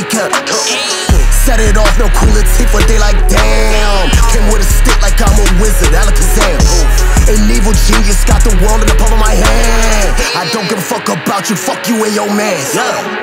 seeker. Set it off, no cooler Tifa, they like damn. Came with a stick like I'm a wizard, Alakazam. An evil genius got the world in the palm of my hand. I don't give a fuck about you, fuck you and your man.